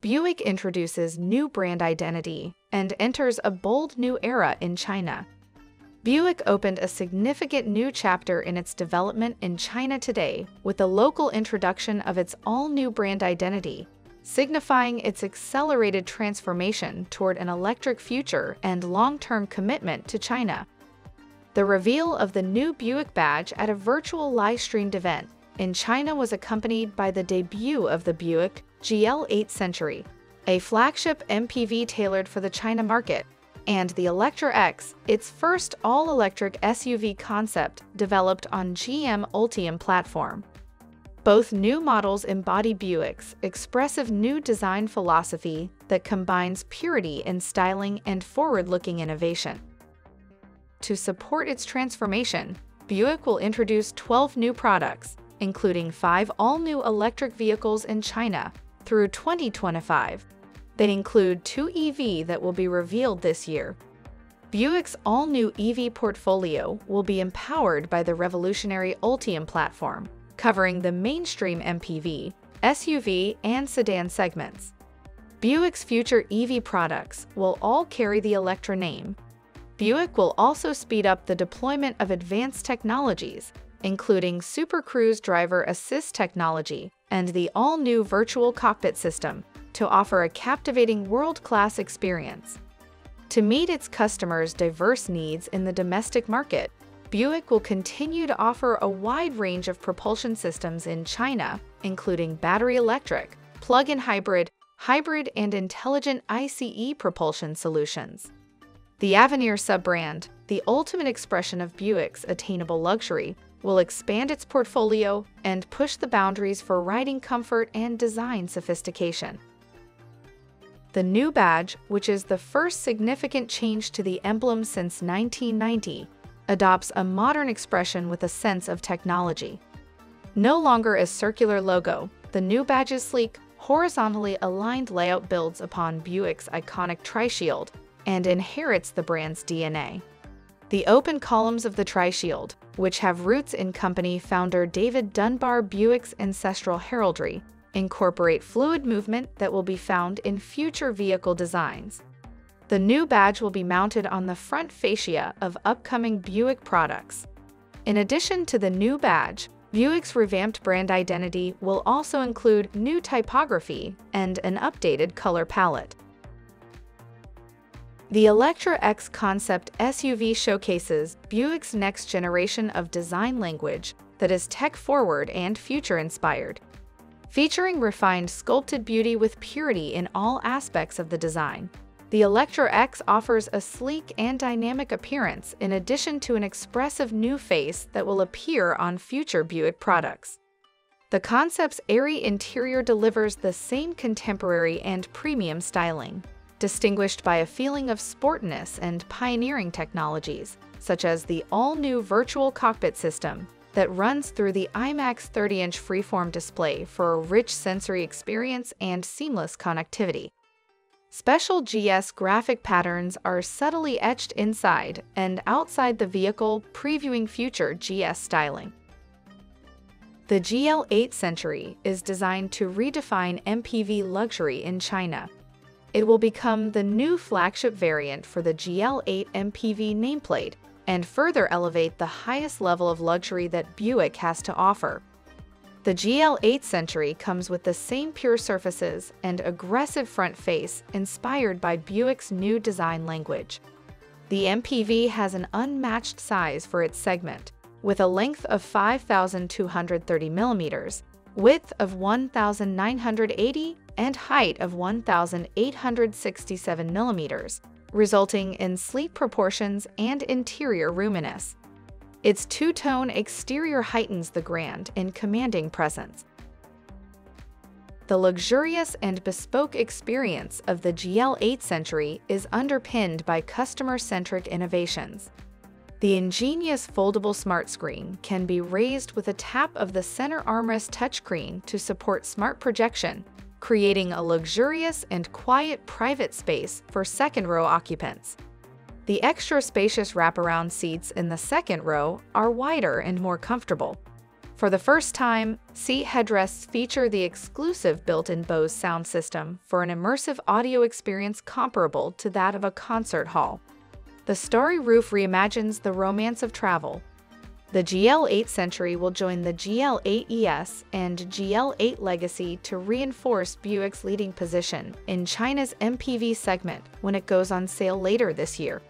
Buick introduces new brand identity and enters a bold new era in China. Buick opened a significant new chapter in its development in China today with the local introduction of its all-new brand identity, signifying its accelerated transformation toward an electric future and long-term commitment to China. The reveal of the new Buick badge at a virtual live-streamed event in China was accompanied by the debut of the Buick GL8 Century, a flagship MPV tailored for the China market, and the Electra-X, its first all-electric SUV concept developed on GM Ultium platform. Both new models embody Buick's expressive new design philosophy that combines purity in styling and forward-looking innovation. To support its transformation, Buick will introduce 12 new products, including 5 all-new electric vehicles in China, through 2025. They include 2 EV that will be revealed this year. Buick's all-new EV portfolio will be empowered by the revolutionary Ultium platform, covering the mainstream MPV, SUV, and sedan segments. Buick's future EV products will all carry the Electra name. Buick will also speed up the deployment of advanced technologies, including Super Cruise driver assist technology and the all-new Virtual Cockpit System, to offer a captivating world-class experience. To meet its customers' diverse needs in the domestic market, Buick will continue to offer a wide range of propulsion systems in China, including battery electric, plug-in hybrid, hybrid and intelligent ICE propulsion solutions. The Avenir sub-brand, the ultimate expression of Buick's attainable luxury, will expand its portfolio and push the boundaries for riding comfort and design sophistication. The new badge, which is the first significant change to the emblem since 1990, adopts a modern expression with a sense of technology. No longer a circular logo, the new badge's sleek, horizontally aligned layout builds upon Buick's iconic tri-shield and inherits the brand's DNA. The open columns of the tri-shield, which have roots in company founder David Dunbar Buick's ancestral heraldry, incorporate fluid movement that will be found in future vehicle designs. The new badge will be mounted on the front fascia of upcoming Buick products. In addition to the new badge, Buick's revamped brand identity will also include new typography and an updated color palette. The Electra-X concept SUV showcases Buick's next generation of design language that is tech-forward and future-inspired. Featuring refined sculpted beauty with purity in all aspects of the design, the Electra-X offers a sleek and dynamic appearance in addition to an expressive new face that will appear on future Buick products. The concept's airy interior delivers the same contemporary and premium styling, distinguished by a feeling of sportiness and pioneering technologies, such as the all-new Virtual Cockpit System that runs through the IMAX 30-inch freeform display for a rich sensory experience and seamless connectivity. Special GS graphic patterns are subtly etched inside and outside the vehicle, previewing future GS styling. The GL8 Century is designed to redefine MPV luxury in China. It will become the new flagship variant for the GL8 MPV nameplate and further elevate the highest level of luxury that Buick has to offer. The GL8 Century comes with the same pure surfaces and aggressive front face inspired by Buick's new design language. The MPV has an unmatched size for its segment, with a length of 5,230 millimeters, width of 1,980, and height of 1,867 millimeters, resulting in sleek proportions and interior roominess. Its two-tone exterior heightens the grand and commanding presence. The luxurious and bespoke experience of the GL8 Century is underpinned by customer-centric innovations. The ingenious foldable smart screen can be raised with a tap of the center armrest touchscreen to support smart projection, creating a luxurious and quiet private space for second-row occupants. The extra spacious wraparound seats in the second row are wider and more comfortable. For the first time, seat headrests feature the exclusive built-in Bose sound system for an immersive audio experience comparable to that of a concert hall. The starry roof reimagines the romance of travel. The GL8 Century will join the GL8 ES and GL8 Legacy to reinforce Buick's leading position in China's MPV segment when it goes on sale later this year.